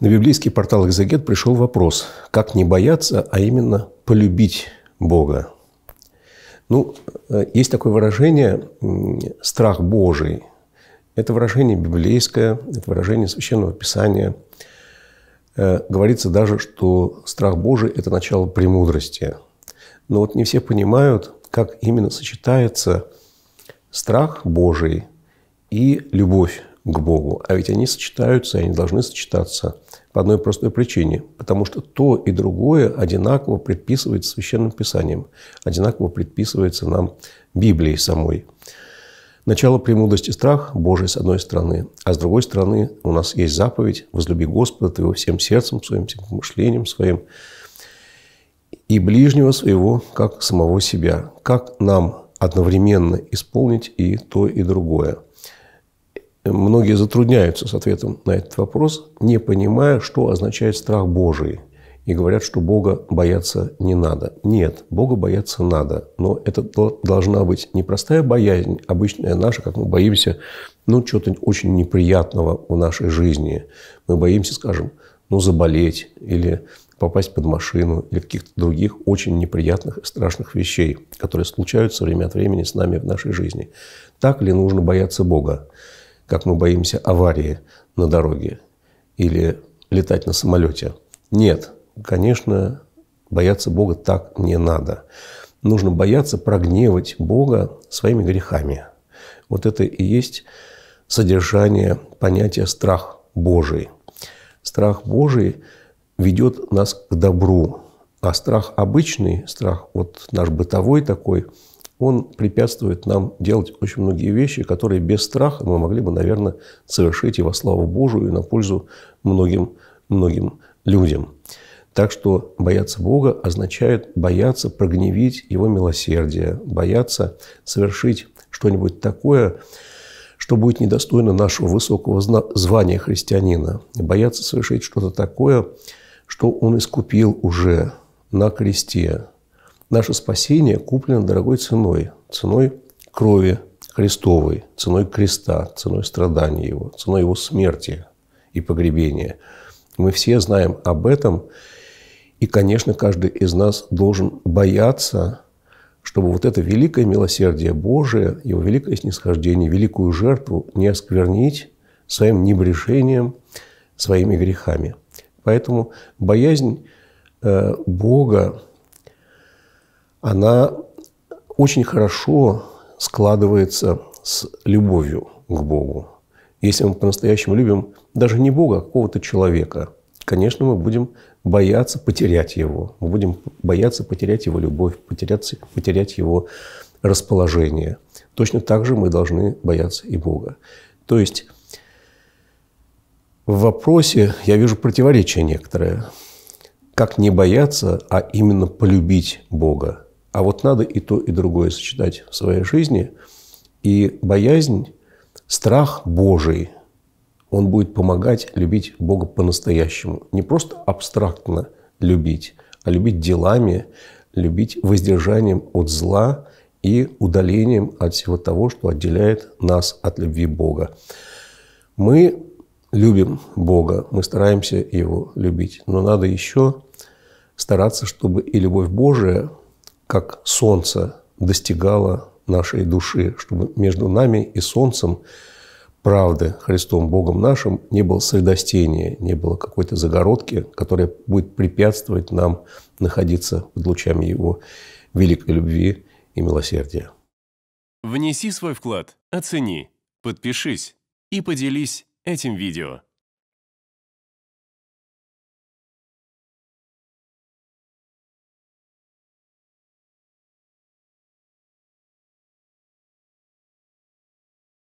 На библейский портал «Экзегет» пришел вопрос, как не бояться, а именно полюбить Бога. Ну, есть такое выражение «страх Божий». Это выражение библейское, это выражение Священного Писания. Говорится даже, что страх Божий – это начало премудрости. Но вот не все понимают, как именно сочетается страх Божий и любовь к Богу. А ведь они сочетаются, они должны сочетаться по одной простой причине. Потому что то и другое одинаково предписывается Священным Писанием. Одинаково предписывается нам Библией самой. Начало премудрости – страх Божий с одной стороны. А с другой стороны у нас есть заповедь «Возлюби Господа твоего всем сердцем своим, всем помышлением своим и ближнего своего, как самого себя». Как нам одновременно исполнить и то, и другое? Многие затрудняются с ответом на этот вопрос, не понимая, что означает страх Божий. И говорят, что Бога бояться не надо. Нет, Бога бояться надо. Но это должна быть не простая боязнь, обычная наша, как мы боимся, ну, чего-то очень неприятного в нашей жизни. Мы боимся, скажем, ну, заболеть или попасть под машину или каких-то других очень неприятных и страшных вещей, которые случаются время от времени с нами в нашей жизни. Так ли нужно бояться Бога? Как мы боимся аварии на дороге или летать на самолете. Нет, конечно, бояться Бога так не надо. Нужно бояться прогневать Бога своими грехами. Вот это и есть содержание понятия «страх Божий». Страх Божий ведет нас к добру, а страх обычный, страх вот наш бытовой такой, он препятствует нам делать очень многие вещи, которые без страха мы могли бы, наверное, совершить и во славу Божию, и на пользу многим людям. Так что бояться Бога означает бояться прогневить Его милосердие, бояться совершить что-нибудь такое, что будет недостойно нашего высокого звания христианина, бояться совершить что-то такое, что Он искупил уже на кресте. Наше спасение куплено дорогой ценой, ценой крови Христовой, ценой креста, ценой страдания Его, ценой Его смерти и погребения. Мы все знаем об этом, и, конечно, каждый из нас должен бояться, чтобы вот это великое милосердие Божие, Его великое снисхождение, великую жертву не осквернить своим небрежением, своими грехами. Поэтому боязнь Бога, она очень хорошо складывается с любовью к Богу. Если мы по-настоящему любим даже не Бога, а какого-то человека, конечно, мы будем бояться потерять его. Мы будем бояться потерять его любовь, потерять его расположение. Точно так же мы должны бояться и Бога. То есть в вопросе я вижу противоречие некоторое. Как не бояться, а именно полюбить Бога? А вот надо и то, и другое сочетать в своей жизни. И боязнь, страх Божий, он будет помогать любить Бога по-настоящему. Не просто абстрактно любить, а любить делами, любить воздержанием от зла и удалением от всего того, что отделяет нас от любви Бога. Мы любим Бога, мы стараемся Его любить, но надо еще стараться, чтобы и любовь Божия, как солнце, достигала нашей души, чтобы между нами и солнцем правды, Христом Богом нашим, не было средостения, не было какой-то загородки, которая будет препятствовать нам находиться под лучами Его великой любви и милосердия. Внеси свой вклад, оцени, подпишись и поделись этим видео.